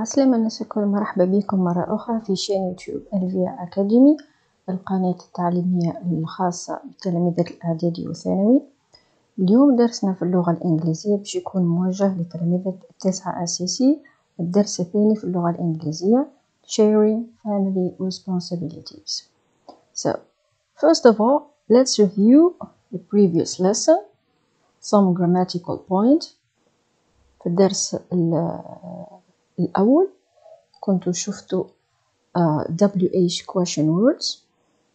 عسلامة الناس الكل، مرحبا بكم مرة أخرى في شان يوتيوب لفا أكاديمي، القناة التعليمية الخاصة بتلاميذ الإعدادي والثانوي. اليوم درسنا في اللغة الإنجليزية باش يكون موجه لتلاميذ التاسعة أساسي، الدرس الثاني في اللغة الإنجليزية Sharing Family Responsibilities. So, first of all, let's review the previous lesson, some grammatical points. في الدرس الأول كنتو شفتو WH question words،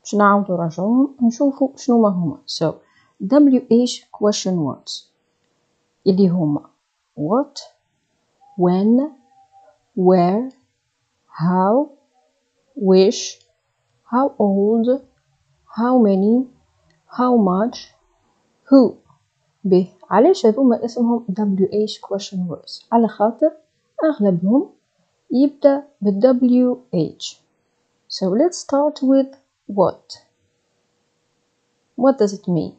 باش نعاودو نراجعوهم ونشوفو شنو ما هما. So WH question words اللي هما what, when, where, how, wish, how old, how many, how much, who. به علاش هذوما اسمهم WH question words؟ على خاطر أغلبهم يبدأ بال WH. So let's start with what. What does it mean?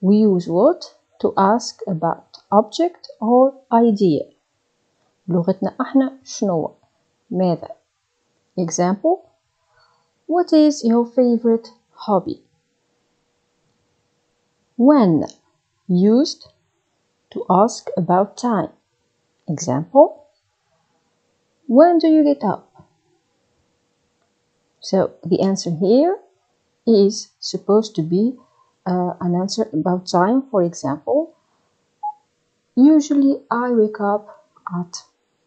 We use what to ask about object or idea. بلغتنا احنا شنو؟ ماذا؟ Example: What is your favorite hobby? When used to ask about time. Example: When do you get up? So the answer here is supposed to be an answer about time. For example, usually I wake up at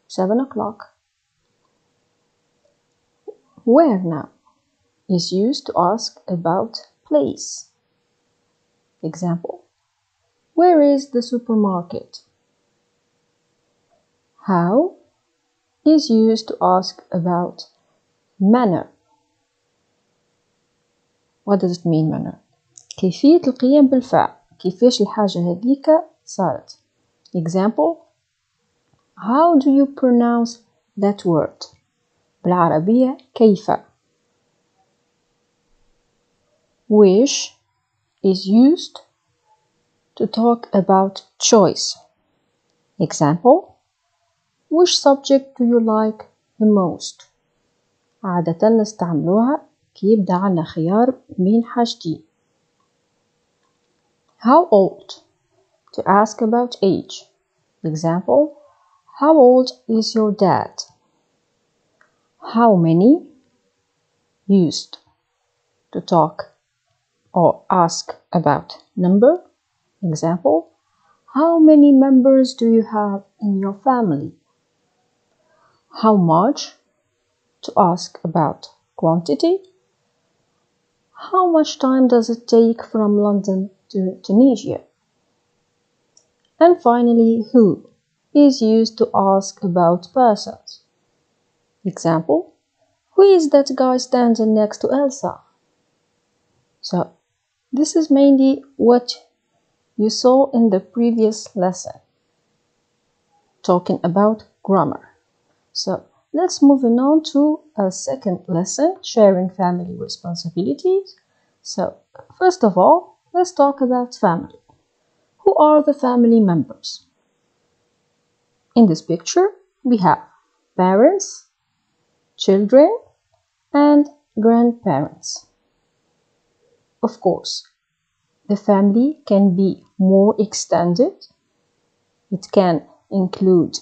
7 o'clock. Where now is used to ask about place. Example: Where is the supermarket? How is used to ask about manner. What does it mean manner? كيفية القيام بالفعل، كيفاش الحاجة هذيك صارت. Example: How do you pronounce that word? بالعربية كيف. Wish is used to talk about choice. Example: Which subject do you like the most? عادة نستعملوها كي يبدأ عنا خيار من حاجتين. How old? To ask about age. Example: How old is your dad? How many? Used to talk or ask about number. Example: How many members do you have in your family? How much? To ask about quantity. How much time does it take from London to Tunisia? And finally, who is used to ask about persons. Example: Who is that guy standing next to Elsa? So, this is mainly what you saw in the previous lesson, talking about grammar. So let's move on to a second lesson, sharing family responsibilities. So first of all, let's talk about family. Who are the family members? In this picture, we have parents, children, and grandparents. Of course, the family can be more extended. It can include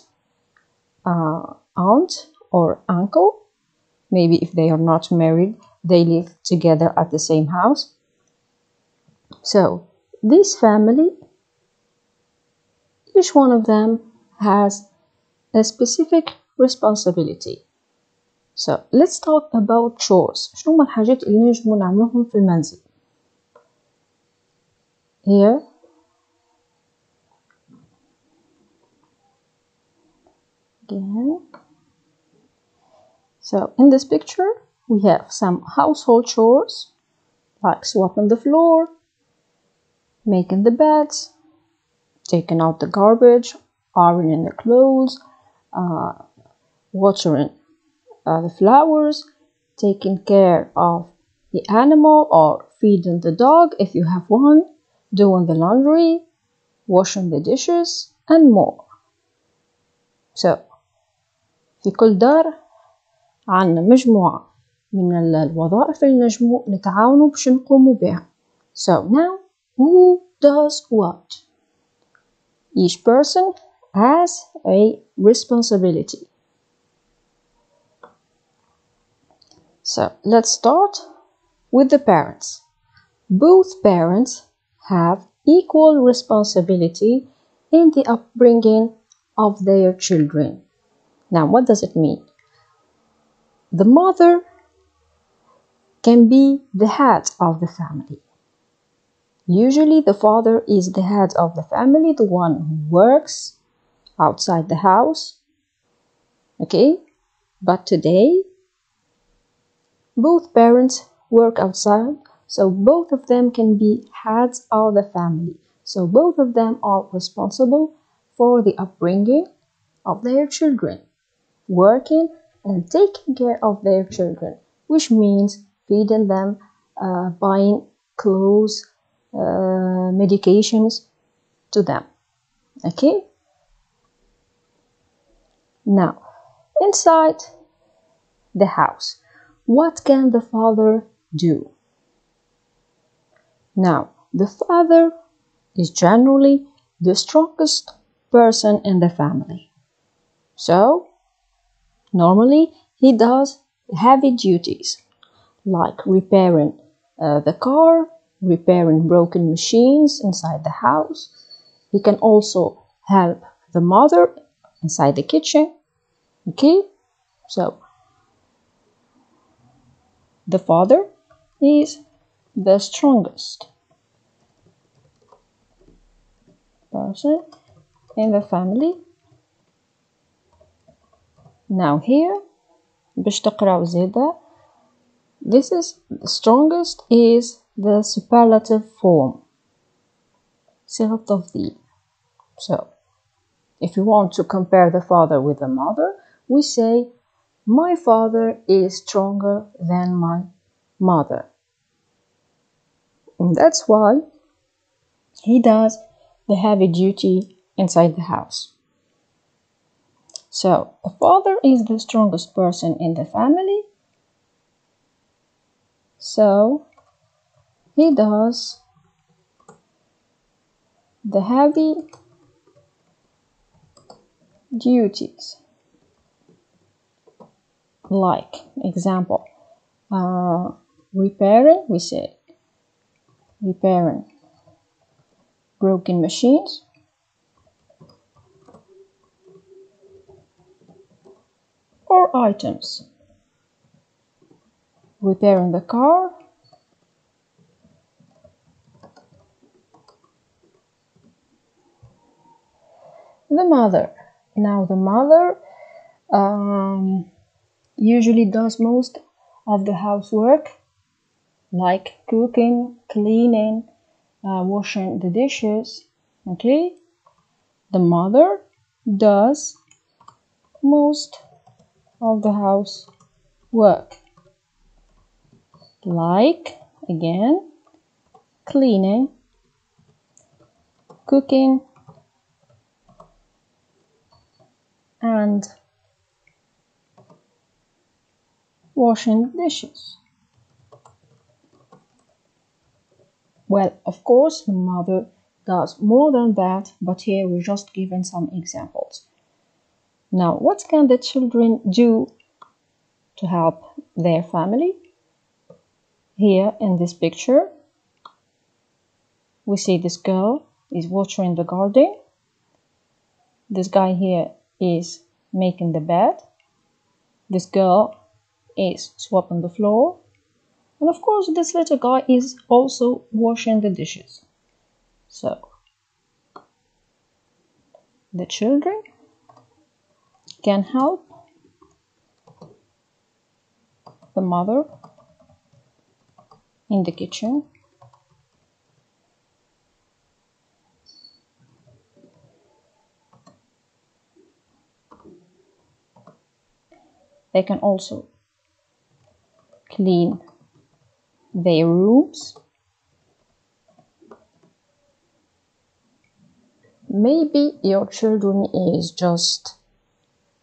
aunt or uncle. Maybe if they are not married, they live together at the same house. So this family, each one of them has a specific responsibility. So let's talk about chores. شنو هما الحاجات اللي نجمو نعملوهم في المنزل؟ Here again. So in this picture, we have some household chores like swapping the floor, making the beds, taking out the garbage, ironing the clothes, watering the flowers, taking care of the animal or feeding the dog if you have one, doing the laundry, washing the dishes, and more. So في كل دار عنا مجموعة من الوظائف اللي نجمو نتعاونوا باش نقوموا بها. So now, who does what? Each person has a responsibility. So let's start with the parents. Both parents have equal responsibility in the upbringing of their children. Now, what does it mean? The mother can be the head of the family. Usually the father is the head of the family, the one who works outside the house. Okay, but today both parents work outside, so both of them can be heads of the family. So both of them are responsible for the upbringing of their children, working and taking care of their children, which means feeding them, buying clothes, medications to them. Okay? Now, inside the house, what can the father do? Now, the father is generally the strongest person in the family. So, normally he does heavy duties like repairing the car, repairing broken machines inside the house. He can also help the mother inside the kitchen. Okay, so the father is the strongest person in the family. Now here, باش تقراو زيادة, this is the strongest is the superlative form, صيغة تفضيل. So, if you want to compare the father with the mother, we say, my father is stronger than my mother. And that's why he does the heavy duty inside the house. So, the father is the strongest person in the family. So, he does the heavy duties. Like, example, repairing, we say, repairing broken machines. Or items, repairing the car, the mother. Now the mother usually does most of the housework, like cooking, cleaning, washing the dishes. Okay, the mother does most of the house work, like again cleaning, cooking, and washing dishes. Well, of course the mother does more than that, but here we're just given some examples. Now, what can the children do to help their family? Here in this picture, we see this girl is watering the garden. This guy here is making the bed. This girl is swapping the floor. And of course, this little guy is also washing the dishes. So, the children can help the mother in the kitchen. They can also clean their rooms. Maybe your children is just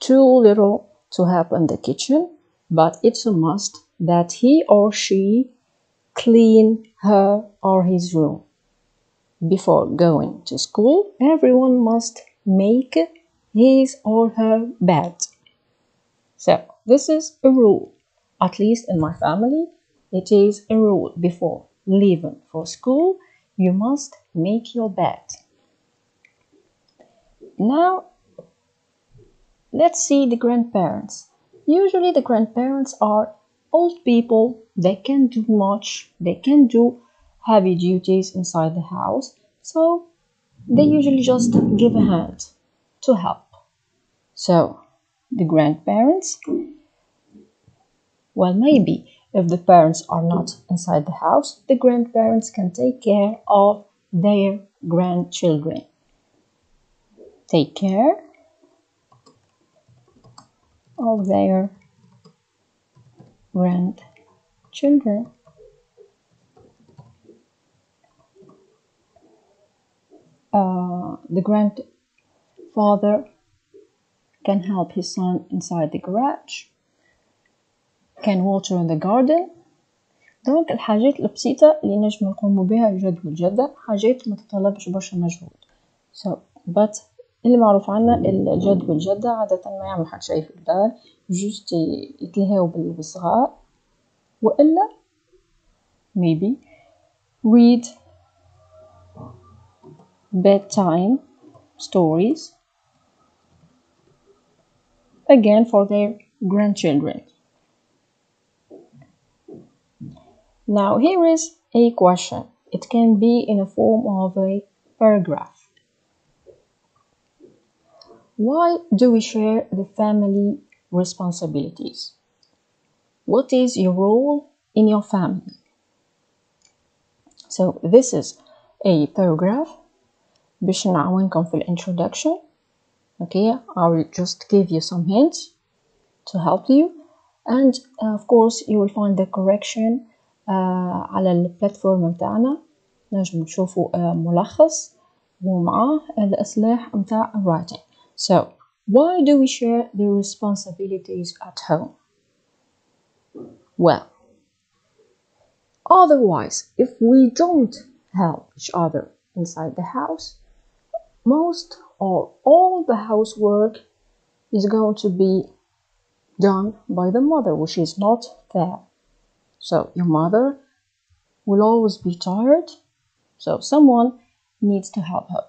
too little to help in the kitchen, but it's a must that he or she clean her or his room. Before going to school, everyone must make his or her bed. So this is a rule, at least in my family, it is a rule. Before leaving for school, you must make your bed. Now, let's see the grandparents. Usually the grandparents are old people, they can't do much, they can't do heavy duties inside the house, so they usually just give a hand to help. So, the grandparents, well, maybe if the parents are not inside the house, the grandparents can take care of their grandchildren. Take care of their grandchildren. The grandfather can help his son inside the garage, can water in the garden. دونك الحاجات البسيطة اللي نجم نقوموا بها الجد والجدة، حاجات ما تطلبش برشا مجهود. but المعروف عنا الجد والجدة عادة ما يعمل حد شيء في الدار، جوست يتلهاو بالصغار، وإلا maybe read bedtime stories again for their grandchildren. Now here is a question. It can be in a form of a paragraph. Why do we share the family responsibilities? What is your role in your family? So this is a paragraph. باش نعاونكم في الintroduction. Okay, I will just give you some hints to help you, and of course you will find the correction على البلاتفورم متاعنا. نجم نشوفوا ملخص ومعاه الأسلاح متاع writing. So, why do we share the responsibilities at home? Well, otherwise, if we don't help each other inside the house, most or all the housework is going to be done by the mother, which is not fair. So your mother will always be tired, so someone needs to help her.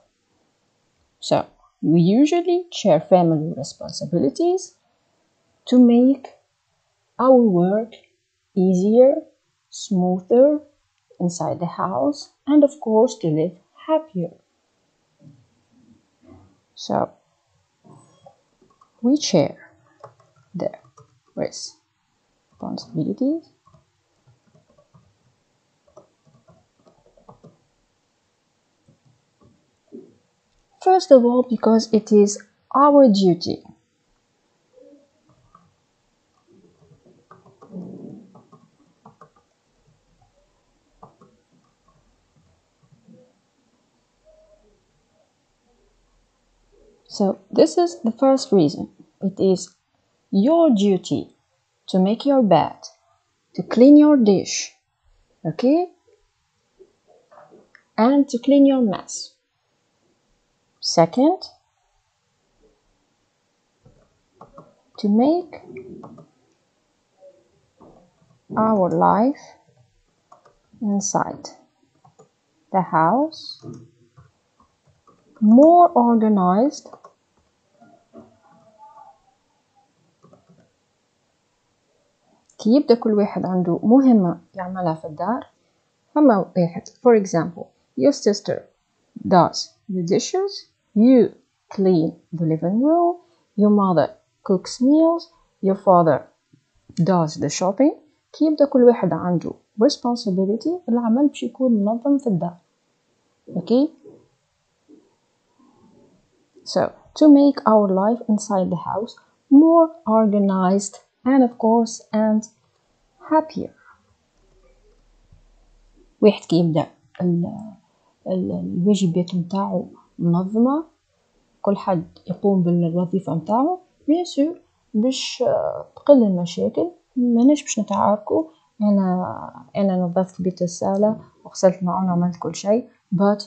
So we usually share family responsibilities to make our work easier, smoother inside the house, and of course to live happier. So we share the responsibilities first of all because it is our duty. So this is the first reason. It is your duty to make your bed, to clean your dish, okay, and to clean your mess. Second, to make our life inside the house more organized كي يبدأ كل واحد عنده مهمة يعملها في الدار. أما واحد for example your sister does the dishes, you clean the living room, your mother cooks meals, your father does the shopping. كي يبدأ كل واحد عنده responsibility العمل باش يكون منظم في الدار. okay, so to make our life inside the house more organized and of course and happier. واحد كي يبدأ الواجبات متاعو منظمة، كل حد يقوم بالوظيفة متاعو، bien sûr باش تقل المشاكل، ماناش باش نتعاركوا. انا نظفت بيت الصاله وغسلت معاهم وعملت كل شيء، but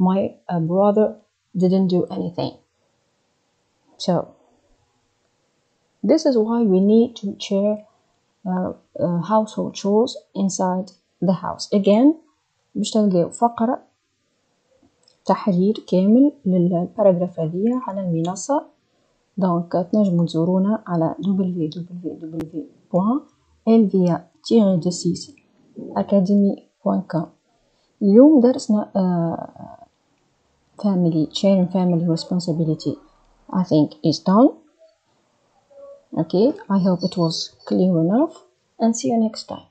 my brother didn't do anything. So this is why we need to share household chores inside the house. Again باش تلقاو فقرة تحرير كامل للباراجراف هذيا على المنصة، دونك تنجمو تزورونا على www.lva-academy.com. اليوم درسنا family sharing family responsibility. I think it's done. Okay, I hope it was clear enough, and see you next time.